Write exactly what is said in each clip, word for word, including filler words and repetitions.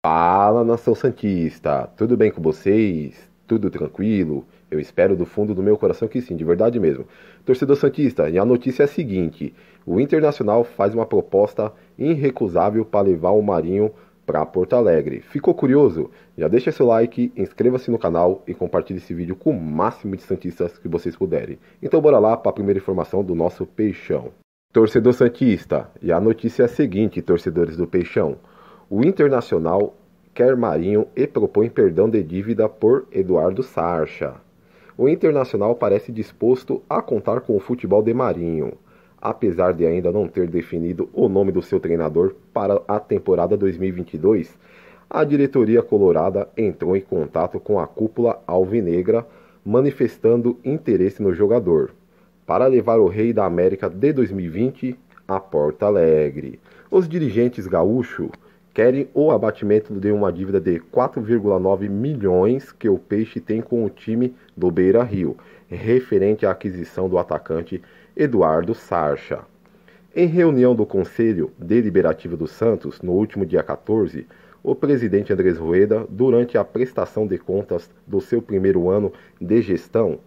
Fala, nação santista, tudo bem com vocês? Tudo tranquilo? Eu espero do fundo do meu coração que sim, de verdade mesmo. Torcedor santista, e a notícia é a seguinte: o Internacional faz uma proposta irrecusável para levar o Marinho para Porto Alegre. Ficou curioso? Já deixa seu like, inscreva-se no canal e compartilhe esse vídeo com o máximo de santistas que vocês puderem. Então bora lá para a primeira informação do nosso Peixão. Torcedor santista, e a notícia é a seguinte, torcedores do Peixão: o Internacional quer Marinho e propõe perdão de dívida por Eduardo Sacha. O Internacional parece disposto a contar com o futebol de Marinho, apesar de ainda não ter definido o nome do seu treinador para a temporada dois mil e vinte e dois. A diretoria colorada entrou em contato com a cúpula alvinegra, manifestando interesse no jogador, para levar o Rei da América de dois mil e vinte a Porto Alegre. Os dirigentes gaúchos querem o abatimento de uma dívida de quatro vírgula nove milhões que o Peixe tem com o time do Beira Rio, referente à aquisição do atacante Eduardo Sacha. Em reunião do Conselho Deliberativo do Santos, no último dia quatorze, o presidente Andrés Rueda, durante a prestação de contas do seu primeiro ano de gestão,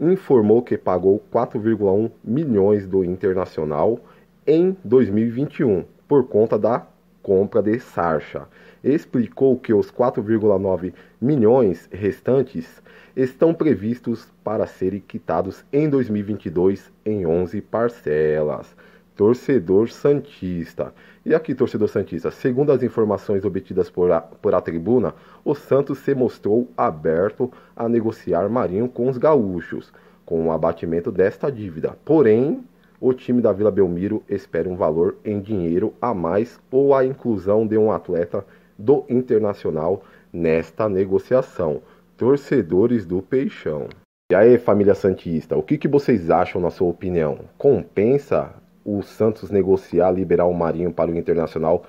informou que pagou quatro vírgula um milhões do Internacional em dois mil e vinte e um por conta da compra de Sacha. Explicou que os quatro vírgula nove milhões restantes estão previstos para serem quitados em dois mil e vinte e dois em onze parcelas. Torcedor santista. E aqui, torcedor santista, segundo as informações obtidas por a, por a tribuna, o Santos se mostrou aberto a negociar Marinho com os gaúchos, com o abatimento desta dívida. Porém, o time da Vila Belmiro espera um valor em dinheiro a mais ou a inclusão de um atleta do Internacional nesta negociação. Torcedores do Peixão. E aí, família santista, o que, que vocês acham na sua opinião? Compensa o Santos negociar, liberar o Marinho para o Internacional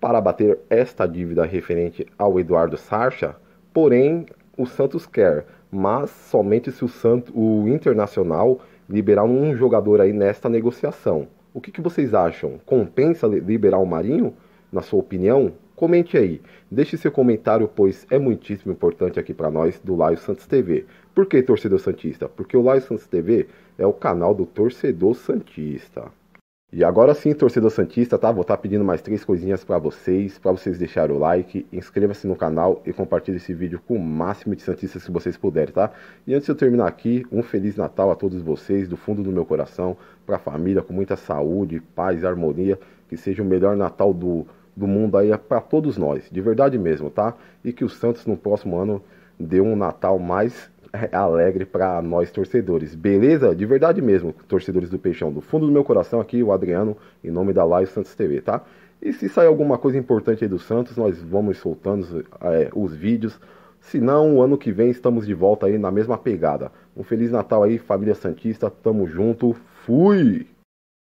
para bater esta dívida referente ao Eduardo Sacha? Porém, o Santos quer, mas somente se o, Santos, o Internacional liberar um jogador aí nesta negociação. O que, que vocês acham? Compensa liberar o Marinho? Na sua opinião? Comente aí. Deixe seu comentário, pois é muitíssimo importante aqui para nós do Laio Santos T V. Por que torcedor santista? Porque o Laio Santos T V é o canal do torcedor santista. E agora sim, torcedor santista, tá? Vou estar tá pedindo mais três coisinhas para vocês, para vocês deixarem o like, inscreva-se no canal e compartilhe esse vídeo com o máximo de santistas que vocês puderem, tá? E antes de eu terminar aqui, um Feliz Natal a todos vocês, do fundo do meu coração, para a família, com muita saúde, paz, harmonia, que seja o melhor Natal do, do mundo aí para todos nós, de verdade mesmo, tá? E que o Santos no próximo ano dê um Natal mais alegre para nós torcedores, beleza? De verdade mesmo, torcedores do Peixão, do fundo do meu coração aqui, o Adriano, em nome da Laio Santos T V, tá? E se sair alguma coisa importante aí do Santos, nós vamos soltando é, os vídeos, se não, o ano que vem estamos de volta aí na mesma pegada. Um Feliz Natal aí, família santista, tamo junto, fui!